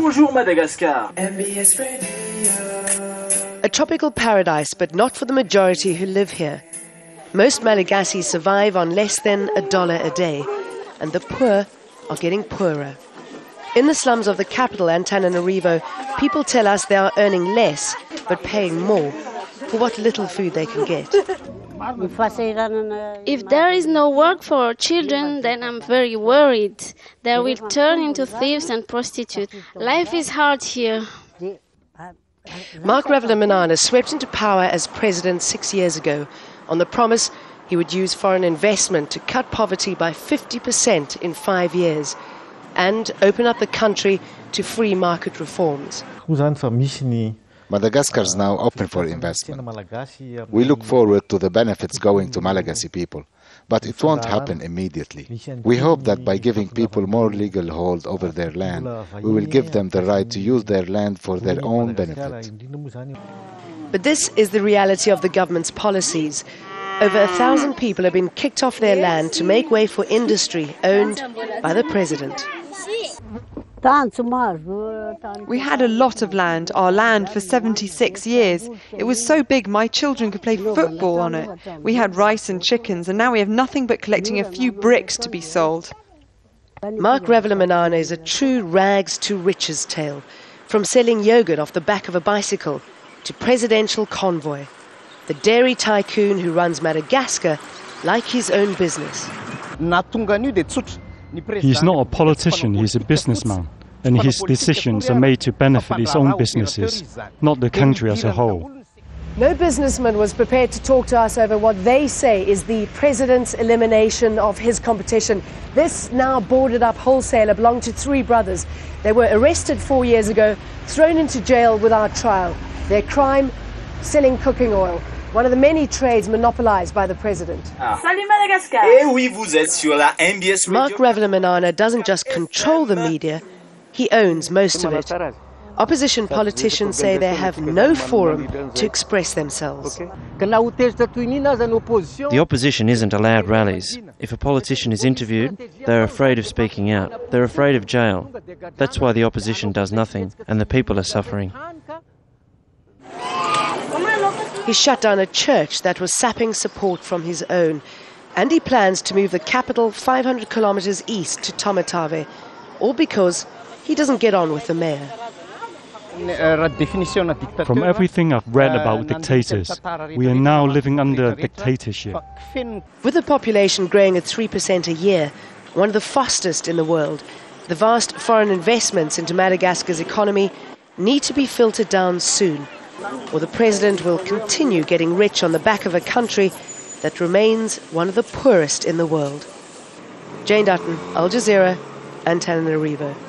Bonjour Madagascar. MBS Radio. A tropical paradise, but not for the majority who live here. Most Malagasy survive on less than $1 a day, and the poor are getting poorer. In the slums of the capital, Antananarivo, people tell us they are earning less, but paying more, for what little food they can get. If there is no work for our children, then I'm very worried. They will turn into thieves and prostitutes. Life is hard here. Mark Ravalomanana swept into power as president 6 years ago on the promise he would use foreign investment to cut poverty by 50% in 5 years and open up the country to free market reforms. Madagascar is now open for investment. We look forward to the benefits going to Malagasy people, but it won't happen immediately. We hope that by giving people more legal hold over their land, we will give them the right to use their land for their own benefit. But this is the reality of the government's policies. Over 1,000 people have been kicked off their land to make way for industry owned by the president. We had a lot of land, our land, for 76 years. It was so big my children could play football on it. We had rice and chickens, and now we have nothing but collecting a few bricks to be sold. Mark Ravalomanana is a true rags-to-riches tale, from selling yogurt off the back of a bicycle to presidential convoy. The dairy tycoon who runs Madagascar like his own business. He's not a politician, he's a businessman, and his decisions are made to benefit his own businesses, not the country as a whole. No businessman was prepared to talk to us over what they say is the president's elimination of his competition. This now boarded up wholesaler belonged to three brothers. They were arrested 4 years ago, thrown into jail without trial. Their crime, selling cooking oil. One of the many trades monopolized by the president. Salut Madagascar! Mark Ravalomanana doesn't just control the media, he owns most of it. Opposition politicians say they have no forum to express themselves. The opposition isn't allowed rallies. If a politician is interviewed, they're afraid of speaking out. They're afraid of jail. That's why the opposition does nothing, and the people are suffering. He shut down a church that was sapping support from his own, and he plans to move the capital 500 kilometers east to Tamatave, all because he doesn't get on with the mayor. From everything I've read about dictators, we are now living under a dictatorship. With the population growing at 3% a year, one of the fastest in the world, the vast foreign investments into Madagascar's economy need to be filtered down soon, or the president will continue getting rich on the back of a country that remains one of the poorest in the world. Jane Dutton, Al Jazeera, Antananarivo.